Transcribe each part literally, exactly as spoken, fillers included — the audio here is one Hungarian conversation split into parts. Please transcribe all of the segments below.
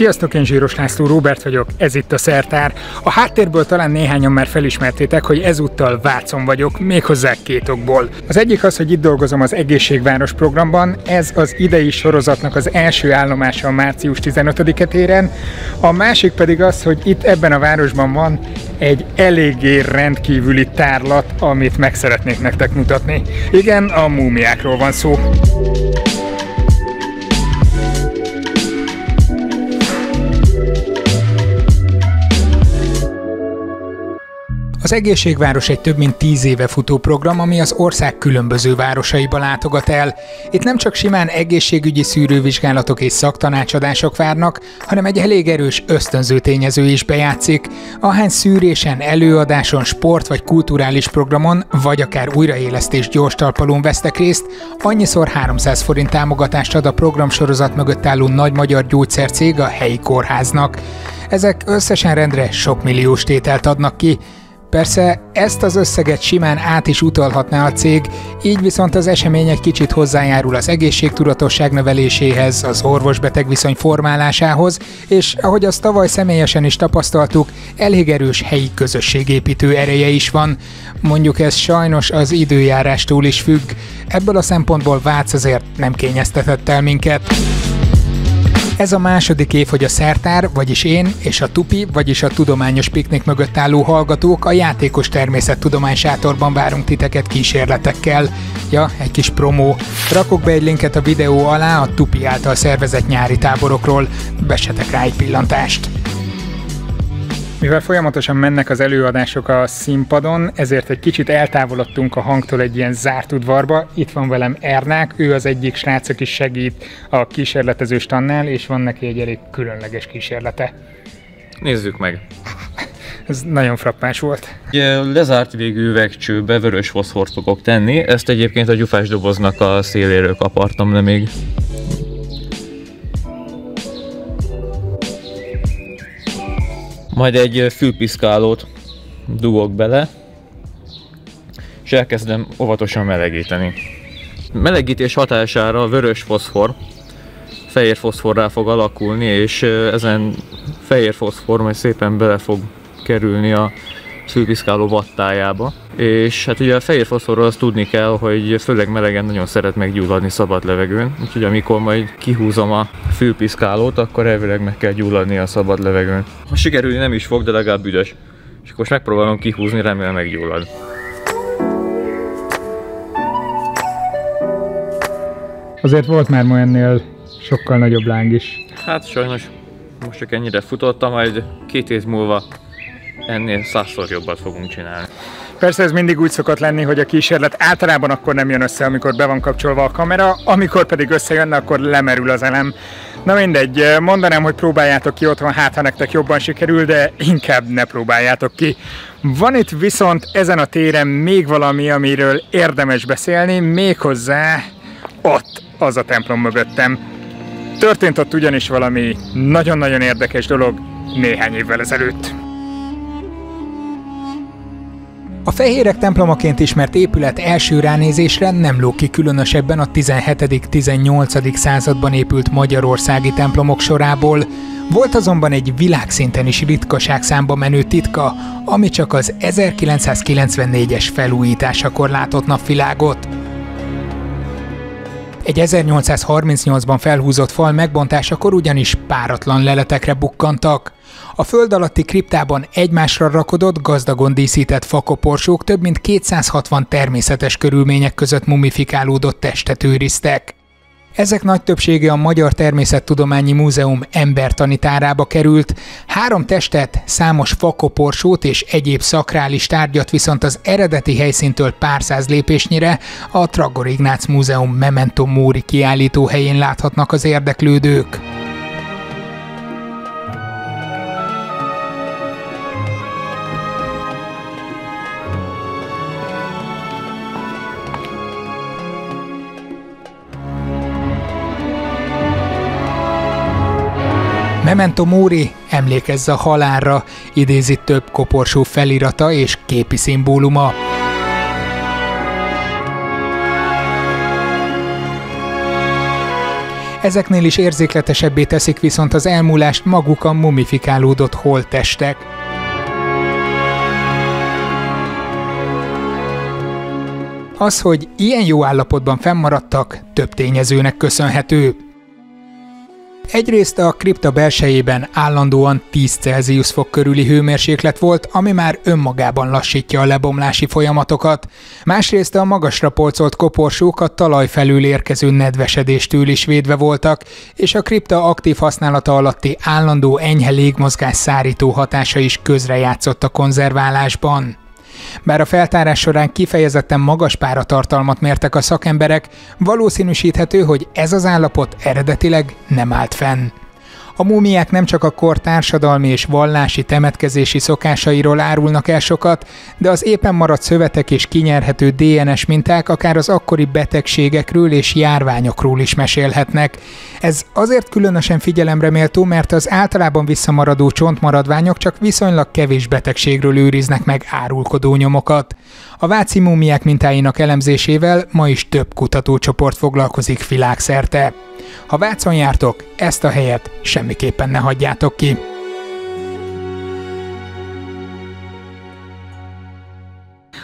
Sziasztok, én Zsíros László Róbert vagyok, ez itt a Szertár. A háttérből talán néhányan már felismertétek, hogy ezúttal Vácon vagyok, méghozzá két okból. Az egyik az, hogy itt dolgozom az Egészségváros programban, ez az idei sorozatnak az első állomása a március tizenötödike téren, a másik pedig az, hogy itt ebben a városban van egy eléggé rendkívüli tárlat, amit meg szeretnék nektek mutatni. Igen, a múmiákról van szó. Az Egészségváros egy több mint tíz éve futó program, ami az ország különböző városaiba látogat el. Itt nem csak simán egészségügyi szűrővizsgálatok és szaktanácsadások várnak, hanem egy elég erős ösztönző tényező is bejátszik. Ahány szűrésen, előadáson, sport vagy kulturális programon, vagy akár újraélesztés gyors talpalón vesztek részt, annyiszor háromszáz forint támogatást ad a programsorozat mögött álló nagy magyar gyógyszercég a helyi kórháznak. Ezek összesen rendre sok milliós tételt adnak ki. Persze ezt az összeget simán át is utalhatná a cég, így viszont az esemény egy kicsit hozzájárul az egészségtudatosság növeléséhez, az orvos-beteg viszony formálásához, és ahogy azt tavaly személyesen is tapasztaltuk, elég erős helyi közösségépítő ereje is van. Mondjuk ez sajnos az időjárástól is függ, ebből a szempontból Vác azért nem kényeztetett el minket. Ez a második év, hogy a Szertár, vagyis én, és a Tupi, vagyis a Tudományos Piknik mögött álló hallgatók a Játékos Természettudomány sátorban várunk titeket kísérletekkel. Ja, egy kis promó. Rakok be egy linket a videó alá a Tupi által szervezett nyári táborokról. Vessetek rá egy pillantást! Mivel folyamatosan mennek az előadások a színpadon, ezért egy kicsit eltávolodtunk a hangtól egy ilyen zárt udvarba. Itt van velem Ernák, ő az egyik srác, aki segít a kísérletező stannál, és van neki egy elég különleges kísérlete. Nézzük meg! Ez nagyon frappáns volt. Ugye lezárt végű üvegcsőbe vörös foszfort fogok tenni, ezt egyébként a gyufás doboznak a széléről kapartam le még. Majd egy fülpiszkálót dugok bele, és elkezdem óvatosan melegíteni. Melegítés hatására a vörös foszfor fehér foszforrá fog alakulni, és ezen fehér foszfor majd szépen bele fog kerülni a fülpiszkáló vattájába. És hát ugye a fehér foszforról azt tudni kell, hogy főleg melegen nagyon szeret meggyulladni szabad levegőn, úgyhogy amikor majd kihúzom a fülpiszkálót, akkor elvileg meg kell gyulladni a szabad levegőn. Ha sikerülni nem is fog, de legalább üdös. És akkor most megpróbálom kihúzni, remélem meggyullad. Azért volt már ma ennél sokkal nagyobb láng is. Hát sajnos most csak ennyire futottam, majd két év múlva ennél százszor jobbat fogunk csinálni. Persze ez mindig úgy szokott lenni, hogy a kísérlet általában akkor nem jön össze, amikor be van kapcsolva a kamera, amikor pedig összejönne, akkor lemerül az elem. Na mindegy, mondanám, hogy próbáljátok ki otthon, hát ha nektek jobban sikerül, de inkább ne próbáljátok ki. Van itt viszont ezen a téren még valami, amiről érdemes beszélni, méghozzá ott, az a templom mögöttem. Történt ott ugyanis valami nagyon-nagyon érdekes dolog néhány évvel ezelőtt. A fehérek templomaként ismert épület első ránézésre nem lóg ki különösebben a tizenhetedik-tizennyolcadik században épült magyarországi templomok sorából. Volt azonban egy világszinten is ritkaságszámba menő titka, ami csak az ezerkilencszázkilencvennégyes felújításakor látott napvilágot. Egy ezernyolcszázharmincnyolcban felhúzott fal megbontásakor ugyanis páratlan leletekre bukkantak. A föld alatti kriptában egymásra rakodott, gazdagon díszített fakoporsók több mint kétszázhatvan természetes körülmények között mumifikálódott testet őriztek. Ezek nagy többsége a Magyar Természettudományi Múzeum embertani tárába került, három testet, számos fakoporsót és egyéb szakrális tárgyat viszont az eredeti helyszíntől pár száz lépésnyire a Tragor Ignác Múzeum Memento Mori kiállító helyén láthatnak az érdeklődők. Memento Mori, emlékezz a halálra, idézi több koporsó felirata és képi szimbóluma. Ezeknél is érzékletesebbé teszik viszont az elmúlást maguk a mumifikálódott holttestek. Az, hogy ilyen jó állapotban fennmaradtak, több tényezőnek köszönhető. Egyrészt a kripta belsejében állandóan tíz Celsius fok körüli hőmérséklet volt, ami már önmagában lassítja a lebomlási folyamatokat. Másrészt a magasra polcolt koporsók a talaj felül érkező nedvesedéstől is védve voltak, és a kripta aktív használata alatti állandó enyhe légmozgás szárító hatása is közrejátszott a konzerválásban. Bár a feltárás során kifejezetten magas páratartalmat mértek a szakemberek, valószínűsíthető, hogy ez az állapot eredetileg nem állt fenn. A múmiák nem csak a kor társadalmi és vallási temetkezési szokásairól árulnak el sokat, de az éppen maradt szövetek és kinyerhető dé en es minták akár az akkori betegségekről és járványokról is mesélhetnek. Ez azért különösen figyelemre méltó, mert az általában visszamaradó csontmaradványok csak viszonylag kevés betegségről őriznek meg árulkodó nyomokat. A váci múmiák mintáinak elemzésével ma is több kutatócsoport foglalkozik világszerte. Ha Vácon jártok, ezt a helyet semmiképpen ne hagyjátok ki!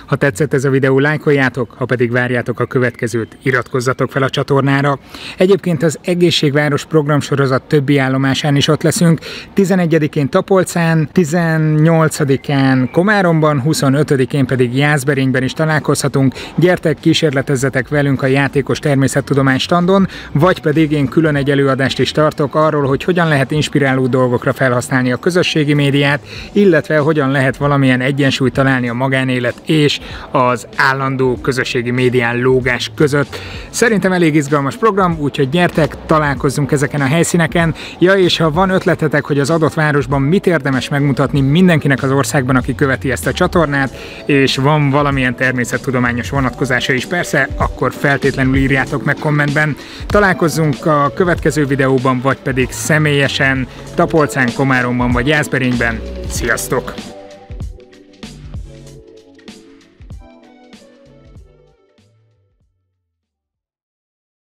Ha tetszett ez a videó, lájkoljátok, ha pedig várjátok a következőt, iratkozzatok fel a csatornára. Egyébként az Egészségváros programsorozat többi állomásán is ott leszünk. tizenegyedikén Tapolcán, tizennyolcadikán Komáromban, huszonötödikén pedig Jászberényben is találkozhatunk. Gyertek, kísérletezzetek velünk a játékos természettudomány standon, vagy pedig én külön egy előadást is tartok arról, hogy hogyan lehet inspiráló dolgokra felhasználni a közösségi médiát, illetve hogyan lehet valamilyen egyensúlyt találni a magánélet és az állandó közösségi médián lógás között. Szerintem elég izgalmas program, úgyhogy gyertek, találkozzunk ezeken a helyszíneken. Ja, és ha van ötletetek, hogy az adott városban mit érdemes megmutatni mindenkinek az országban, aki követi ezt a csatornát, és van valamilyen természettudományos vonatkozása is persze, akkor feltétlenül írjátok meg kommentben. Találkozzunk a következő videóban, vagy pedig személyesen Tapolcán, Komáromban vagy Jászberényben. Sziasztok!